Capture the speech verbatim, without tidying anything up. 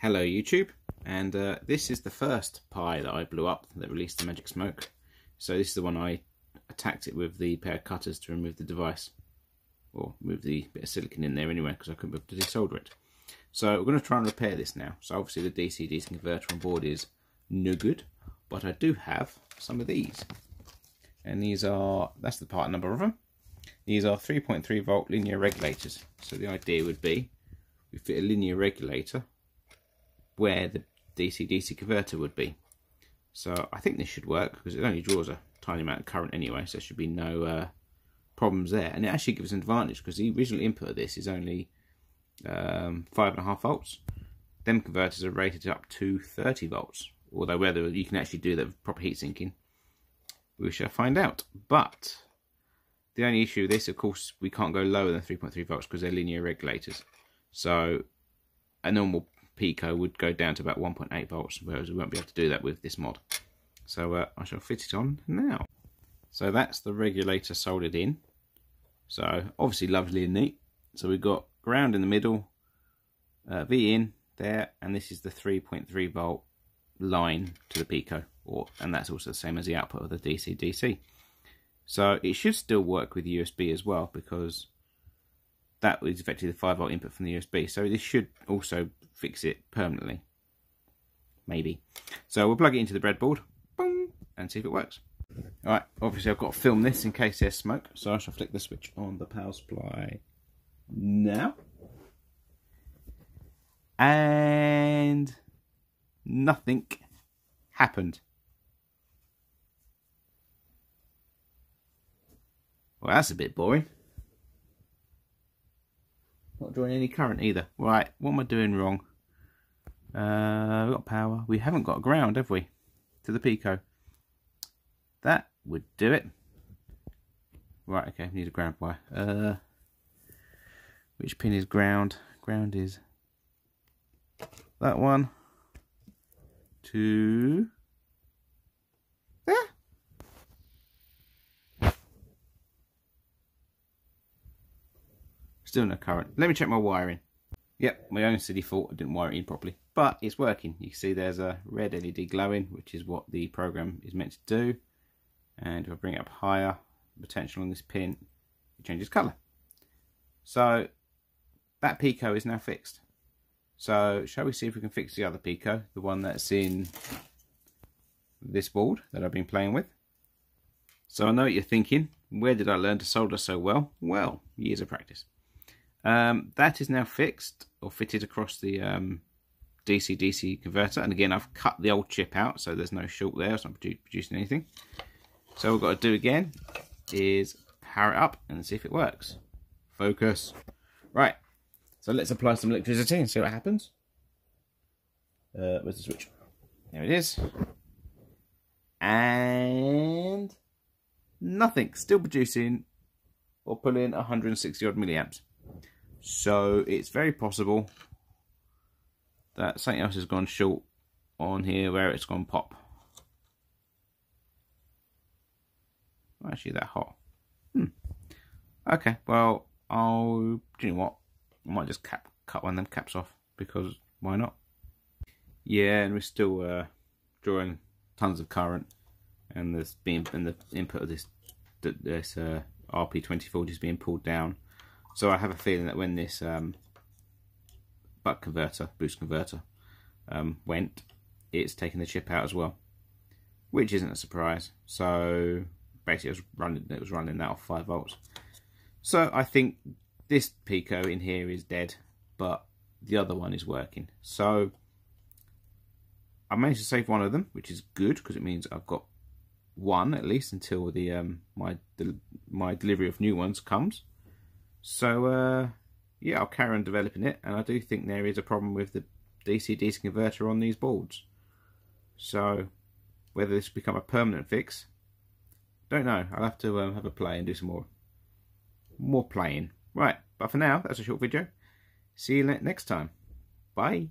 Hello YouTube, and uh, this is the first Pi that I blew up that released the magic smoke. So this is the one I attacked it with the pair of cutters to remove the device, or move the bit of silicon in there anyway because I couldn't be able to desolder it. So we're going to try and repair this now. So obviously the D C D converter on board is no good, but I do have some of these, and these are, that's the part number of them. These are three point three volt linear regulators. So the idea would be we fit a linear regulator where the D C D C converter would be. So I think this should work because it only draws a tiny amount of current anyway, so there should be no uh, problems there. And it actually gives an advantage because the original input of this is only um, five and a half volts. Them converters are rated up to thirty volts, although whether you can actually do that with proper heat sinking, we shall find out. But the only issue with this, of course, we can't go lower than three point three volts because they're linear regulators. So a normal Pico would go down to about one point eight volts, whereas we won't be able to do that with this mod. So uh, I shall fit it on now. So that's the regulator soldered in. So obviously lovely and neat. So we've got ground in the middle, uh, V in there, and this is the three point three volt line to the Pico, or and that's also the same as the output of the D C D C. So it should still work with U S B as well, because that was effectively the five volt input from the U S B, so this should also fix it permanently, maybe. So we'll plug it into the breadboard, boom, and see if it works. All right, obviously I've got to film this in case there's smoke, so I shall flick the switch on the power supply now. And nothing happened. Well, that's a bit boring. Not drawing any current either. Right, what am I doing wrong? Uh, we've got power. We haven't got ground, have we? To the Pico. That would do it. Right, okay, we need a ground wire. Uh, which pin is ground? Ground is that one. Two. Still no current. Let me check my wiring. Yep, my own silly fault. I didn't wire it in properly. But it's working. You can see there's a red L E D glowing, which is what the program is meant to do. And if I bring it up higher, the potential on this pin, it changes colour. So that Pico is now fixed. So shall we see if we can fix the other Pico, the one that's in this board that I've been playing with? So I know what you're thinking. Where did I learn to solder so well? Well, years of practice. Um, that is now fixed or fitted across the um, D C D C converter, and again I've cut the old chip out so there's no short there, it's not produ producing anything. So what we've got to do again is power it up and see if it works. Focus. Right, so let's apply some electricity and see what happens. Uh, where's the switch? There it is. And nothing, still producing or pulling one hundred sixty odd milliamps. So it's very possible that something else has gone short on here where it's gone pop. Not actually that hot. Hmm. Okay, well, I'll, do you know what? I might just cap, cut one of them caps off because why not? Yeah, and we're still uh, drawing tons of current, and there's being and the input of this this uh, R P twenty forty is being pulled down. So I have a feeling that when this um, buck converter, boost converter, um, went, it's taken the chip out as well, which isn't a surprise. So basically, it was running, it was running that off five volts. So I think this Pico in here is dead, but the other one is working. So I managed to save one of them, which is good because it means I've got one at least until the um, my del my delivery of new ones comes. So, uh, yeah, I'll carry on developing it, and I do think there is a problem with the D C D C converter on these boards. So, whether this will become a permanent fix, don't know. I'll have to um, have a play and do some more, more playing. Right, but for now, that's a short video. See you next time. Bye.